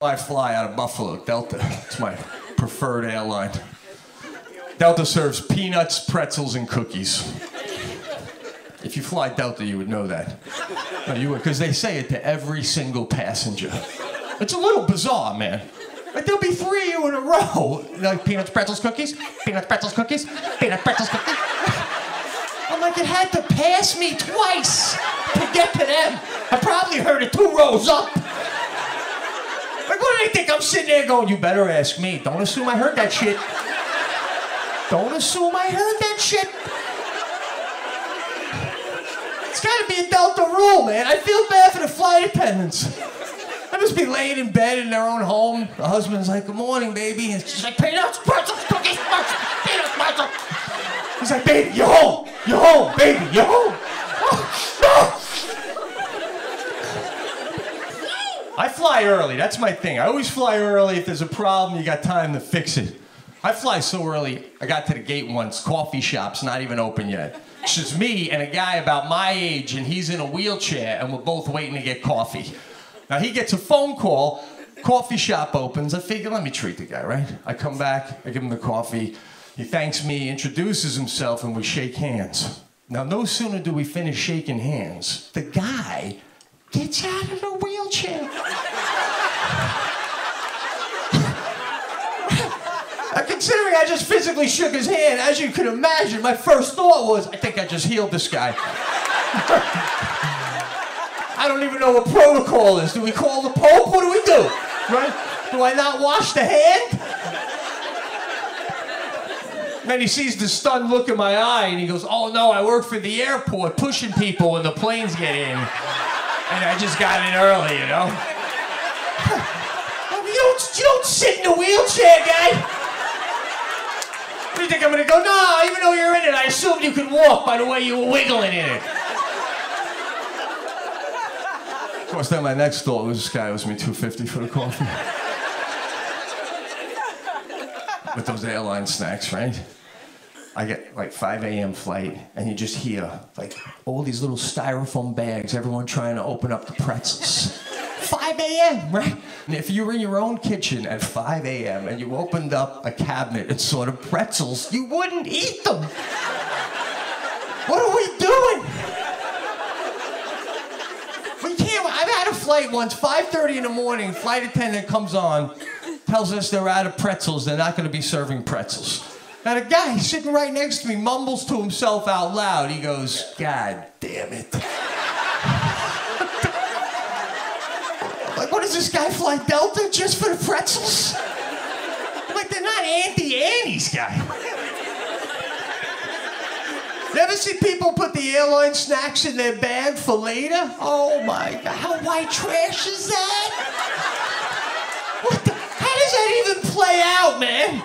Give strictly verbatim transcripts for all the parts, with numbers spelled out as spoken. I fly out of Buffalo, Delta. It's my preferred airline. Delta serves peanuts, pretzels, and cookies. If you fly Delta, you would know that. No, you would, because they say it to every single passenger. It's a little bizarre, man. Like, there'll be three of you in a row. Like, peanuts, pretzels, cookies, peanuts, pretzels, cookies, peanuts, pretzels, cookies. I'm like, it had to pass me twice to get to them. I probably heard it two rows up. Like, what do they think? I'm sitting there going, you better ask me. Don't assume I heard that shit. Don't assume I heard that shit. It's gotta be a Delta rule, man. I feel bad for the flight attendants. I just be laying in bed in their own home. The husband's like, good morning, baby. And she's like, peanuts, pretzels, cookies, pretzels, peanuts, pretzels. He's like, baby, you're home. You're home, baby, you're home. Oh, no. I fly early, that's my thing. I always fly early. If there's a problem, you got time to fix it. I fly so early, I got to the gate once, coffee shop's not even open yet. It's just me and a guy about my age, and he's in a wheelchair, and we're both waiting to get coffee. Now he gets a phone call, coffee shop opens. I figure, let me treat the guy, right? I come back, I give him the coffee. He thanks me, introduces himself, and we shake hands. Now no sooner do we finish shaking hands, the guy gets out of the wheelchair. Considering I just physically shook his hand, as you could imagine, my first thought was, I think I just healed this guy. I don't even know what protocol is. Do we call the Pope? What do we do? Right? Do I not wash the hand? And then he sees the stunned look in my eye, and he goes, oh no, I work for the airport, pushing people when the planes get in. And I just got in early, you know? you, don't, you don't sit in a wheelchair, guy. You think I'm gonna go, no, even though you're in it, I assumed you could walk by the way you were wiggling in it. Of course, then my next thought was, this guy owes me two fifty for the coffee. With those airline snacks, right? I get like five A M flight, and you just hear like all these little styrofoam bags, everyone trying to open up the pretzels. five A M, right? And if you were in your own kitchen at five A M and you opened up a cabinet and sort of pretzels, you wouldn't eat them. What are we doing? We can't. I've had a flight once, five thirty in the morning, flight attendant comes on, tells us they're out of pretzels, they're not going to be serving pretzels. Now the guy sitting right next to me mumbles to himself out loud. He goes, God damn it. Like, what does this guy fly Delta just for the pretzels? I'm like, they're not Auntie Annie's guy. You ever see people put the airline snacks in their bag for later? Oh my God, how white trash is that? What the, how does that even play out, man?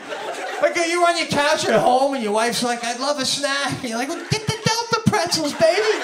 Like, are you on your couch at home and your wife's like, I'd love a snack? And you're like, well, get the Delta pretzels, baby.